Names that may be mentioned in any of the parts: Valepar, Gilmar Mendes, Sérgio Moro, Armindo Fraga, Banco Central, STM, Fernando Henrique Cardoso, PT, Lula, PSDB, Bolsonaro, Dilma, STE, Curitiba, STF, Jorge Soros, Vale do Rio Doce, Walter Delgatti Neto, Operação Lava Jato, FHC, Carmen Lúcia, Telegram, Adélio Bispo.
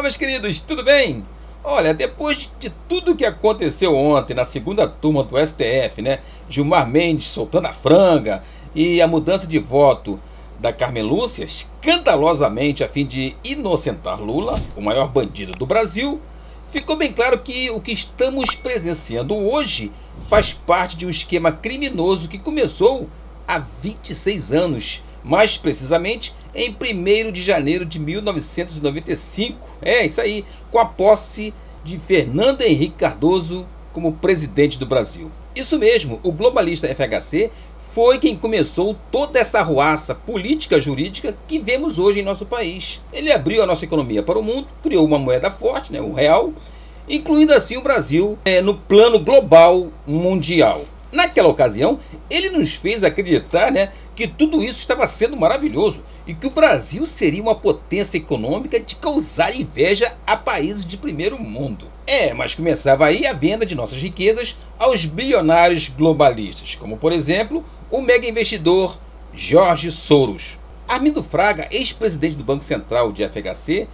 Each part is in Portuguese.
Olá, meus queridos, tudo bem? Olha, depois de tudo que aconteceu ontem na segunda turma do STF, né? Gilmar Mendes soltando a franga e a mudança de voto da Carmen Lúcia, escandalosamente a fim de inocentar Lula, o maior bandido do Brasil, ficou bem claro que o que estamos presenciando hoje faz parte de um esquema criminoso que começou há 26 anos, mais precisamente em 1º de janeiro de 1995, é isso aí, com a posse de Fernando Henrique Cardoso como presidente do Brasil. Isso mesmo, o globalista FHC foi quem começou toda essa arruaça política jurídica que vemos hoje em nosso país. Ele abriu a nossa economia para o mundo, criou uma moeda forte, né, o real, incluindo assim o Brasil no plano global mundial. Naquela ocasião, ele nos fez acreditar, né, que tudo isso estava sendo maravilhoso e que o Brasil seria uma potência econômica de causar inveja a países de primeiro mundo. É, mas começava aí a venda de nossas riquezas aos bilionários globalistas, como por exemplo, o mega investidor Jorge Soros. Armindo Fraga, ex-presidente do Banco Central de FHC,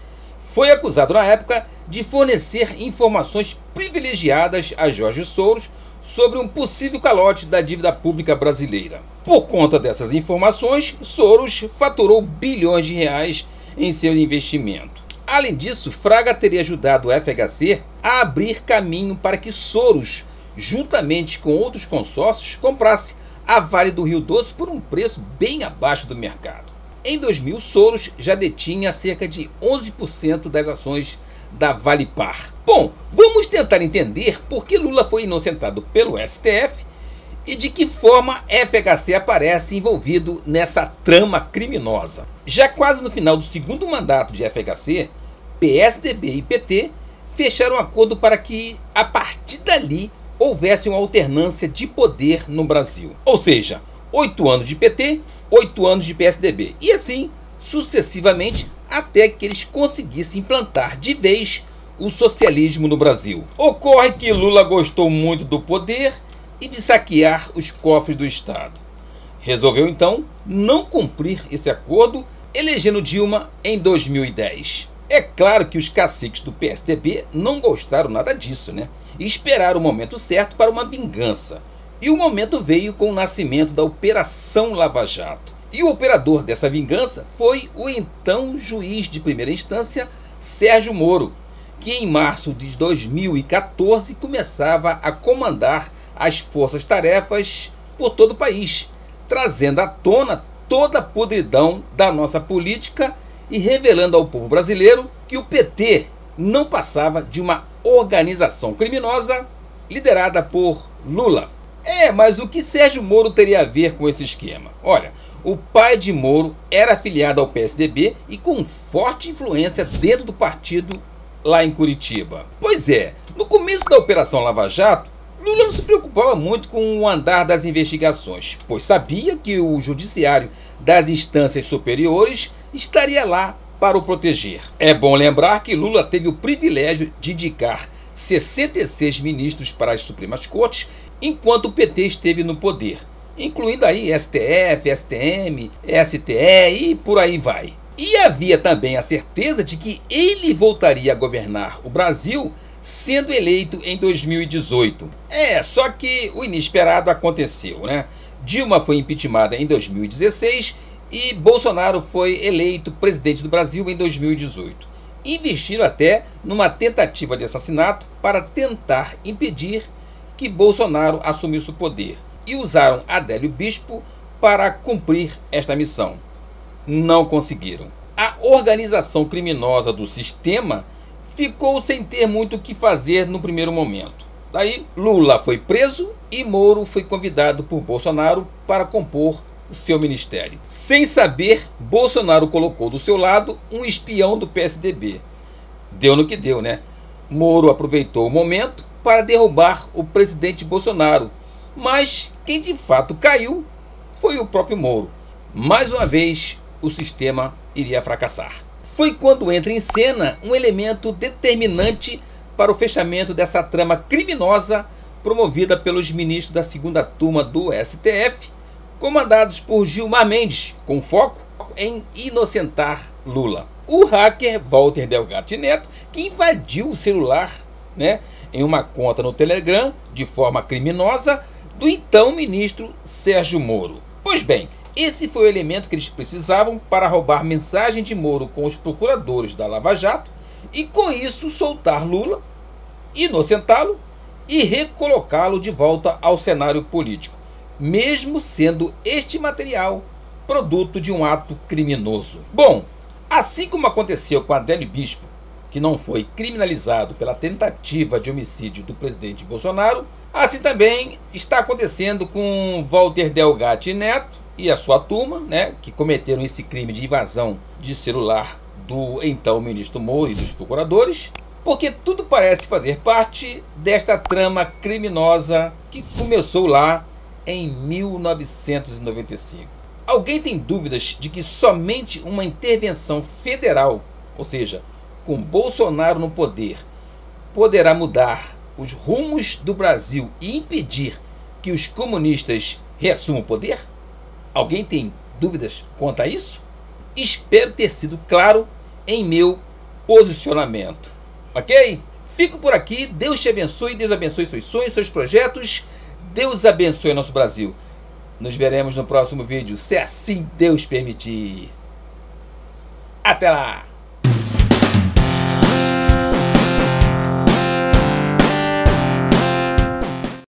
foi acusado na época de fornecer informações privilegiadas a Jorge Soros sobre um possível calote da dívida pública brasileira. Por conta dessas informações, Soros faturou bilhões de reais em seu investimento. Além disso, Fraga teria ajudado o FHC a abrir caminho para que Soros, juntamente com outros consórcios, comprasse a Vale do Rio Doce por um preço bem abaixo do mercado. Em 2000, Soros já detinha cerca de 11% das ações da Valepar. Bom, vamos tentar entender por que Lula foi inocentado pelo STF e de que forma FHC aparece envolvido nessa trama criminosa. Já quase no final do segundo mandato de FHC, PSDB e PT fecharam um acordo para que, a partir dali, houvesse uma alternância de poder no Brasil. Ou seja, 8 anos de PT, 8 anos de PSDB, e assim sucessivamente, até que eles conseguissem implantar de vez o socialismo no Brasil. Ocorre que Lula gostou muito do poder e de saquear os cofres do Estado. Resolveu então não cumprir esse acordo, elegendo Dilma em 2010. É claro que os caciques do PSDB não gostaram nada disso, né? E esperaram o momento certo para uma vingança. E o momento veio com o nascimento da Operação Lava Jato. E o operador dessa vingança foi o então juiz de primeira instância, Sérgio Moro, que em março de 2014 começava a comandar as forças-tarefas por todo o país, trazendo à tona toda a podridão da nossa política e revelando ao povo brasileiro que o PT não passava de uma organização criminosa liderada por Lula. É, mas o que Sérgio Moro teria a ver com esse esquema? Olha, o pai de Moro era afiliado ao PSDB e com forte influência dentro do partido lá em Curitiba. Pois é, no começo da Operação Lava Jato, Lula não se preocupava muito com o andar das investigações, pois sabia que o judiciário das instâncias superiores estaria lá para o proteger. É bom lembrar que Lula teve o privilégio de indicar 66 ministros para as Supremas Cortes enquanto o PT esteve no poder, incluindo aí STF, STM, STE e por aí vai. E havia também a certeza de que ele voltaria a governar o Brasil sendo eleito em 2018. É, só que o inesperado aconteceu, né? Dilma foi impeachmentada em 2016 e Bolsonaro foi eleito presidente do Brasil em 2018. Investiram até numa tentativa de assassinato para tentar impedir que Bolsonaro assumisse o poder. E usaram Adélio Bispo para cumprir esta missão. Não conseguiram. A organização criminosa do sistema ficou sem ter muito o que fazer no primeiro momento. Daí, Lula foi preso e Moro foi convidado por Bolsonaro para compor o seu ministério. Sem saber, Bolsonaro colocou do seu lado um espião do PSDB. Deu no que deu, né? Moro aproveitou o momento para derrubar o presidente Bolsonaro, mas quem de fato caiu foi o próprio Moro. Mais uma vez, o sistema iria fracassar. Foi quando entra em cena um elemento determinante para o fechamento dessa trama criminosa promovida pelos ministros da segunda turma do STF, comandados por Gilmar Mendes, com foco em inocentar Lula. o hacker Walter Delgatti Neto, que invadiu o celular, né, em uma conta no Telegram, de forma criminosa, do então ministro Sérgio Moro. Pois bem, esse foi o elemento que eles precisavam para roubar mensagem de Moro com os procuradores da Lava Jato e, com isso, soltar Lula, inocentá-lo e recolocá-lo de volta ao cenário político, mesmo sendo este material produto de um ato criminoso. Bom, assim como aconteceu com Adélio Bispo, que não foi criminalizado pela tentativa de homicídio do presidente Bolsonaro, assim também está acontecendo com Walter Delgatti Neto e a sua turma, né, que cometeram esse crime de invasão de celular do então ministro Moro e dos procuradores, porque tudo parece fazer parte desta trama criminosa que começou lá em 1995. Alguém tem dúvidas de que somente uma intervenção federal, ou seja, com Bolsonaro no poder, poderá mudar os rumos do Brasil e impedir que os comunistas reassumam o poder? Alguém tem dúvidas quanto a isso? Espero ter sido claro em meu posicionamento, ok? Fico por aqui, Deus abençoe seus sonhos, seus projetos, Deus abençoe nosso Brasil. Nos veremos no próximo vídeo, se assim Deus permitir. Até lá!